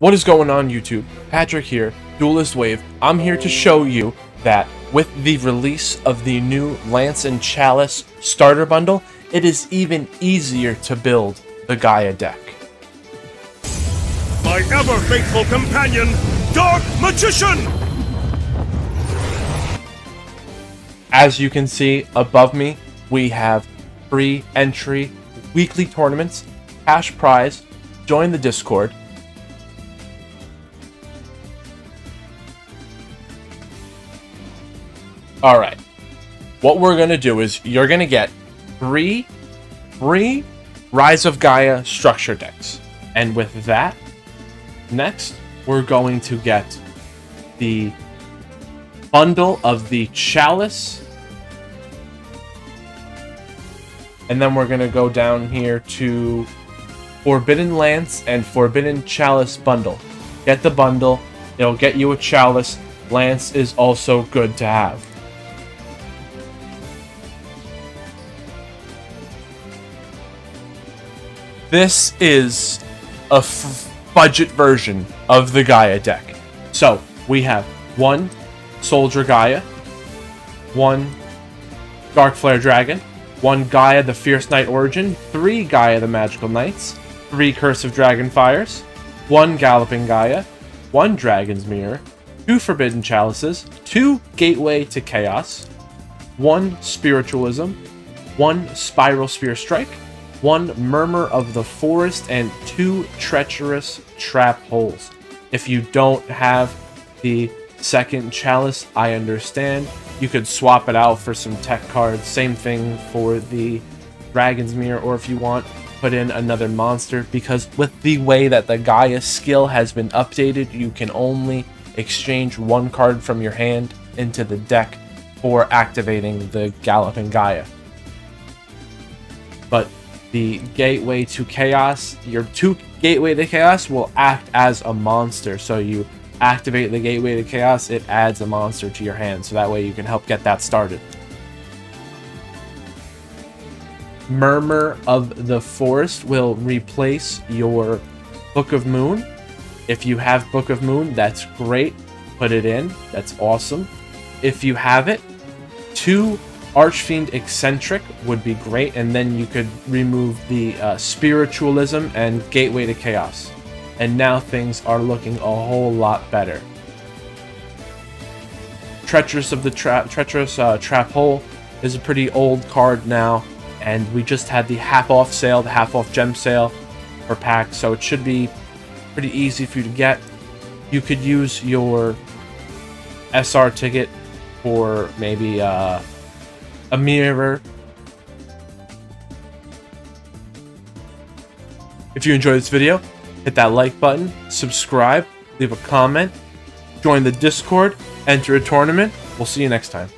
What is going on, YouTube? Patrick here, Duelist Wave. I'm here to show you that with the release of the new Lance and Chalice starter bundle, it is even easier to build the Gaia deck. My ever-faithful companion, Dark Magician! As you can see above me, we have free entry, weekly tournaments, cash prize, join the Discord, Alright, what we're going to do is you're going to get three Rise of Gaia structure decks. And with that, next, we're going to get the bundle of the Chalice. And then we're going to go down here to Forbidden Lance and Forbidden Chalice bundle. Get the bundle, it'll get you a Chalice. Lance is also good to have. This is a budget version of the Gaia deck. So we have one Soldier Gaia, one Dark Flare Dragon, one Gaia the Fierce Knight Origin, three Gaia the Magical Knights, three Curse of Dragon Fires, one Galloping Gaia, one Dragon's Mirror, two Forbidden Chalices, two Gateway to Chaos, one Spiritualism, one Spiral Sphere Strike, one Murmur of the Forest, and two Treacherous Trap Holes. If you don't have the second Chalice, I understand. You could swap it out for some tech cards. Same thing for the Dragon's Mirror, or if you want, put in another monster, because with the way that the Gaia skill has been updated, you can only exchange one card from your hand into the deck for activating the Galloping Gaia. But the Gateway to Chaos, your two Gateway to Chaos will act as a monster. So you activate the Gateway to Chaos, it adds a monster to your hand. So that way you can help get that started. Murmur of the Forest will replace your Book of Moon. If you have Book of Moon, that's great. Put it in. That's awesome. If you have it, two Archfiend Eccentric would be great, and then you could remove the Spiritualism and Gateway to Chaos. And now things are looking a whole lot better. Treacherous Trap Hole is a pretty old card now, and we just had the half-off sale, the half-off gem sale per pack, so it should be pretty easy for you to get. You could use your SR ticket for maybe a mirror. If you enjoyed this video, hit that like button, subscribe, leave a comment, join the Discord, enter a tournament. We'll see you next time.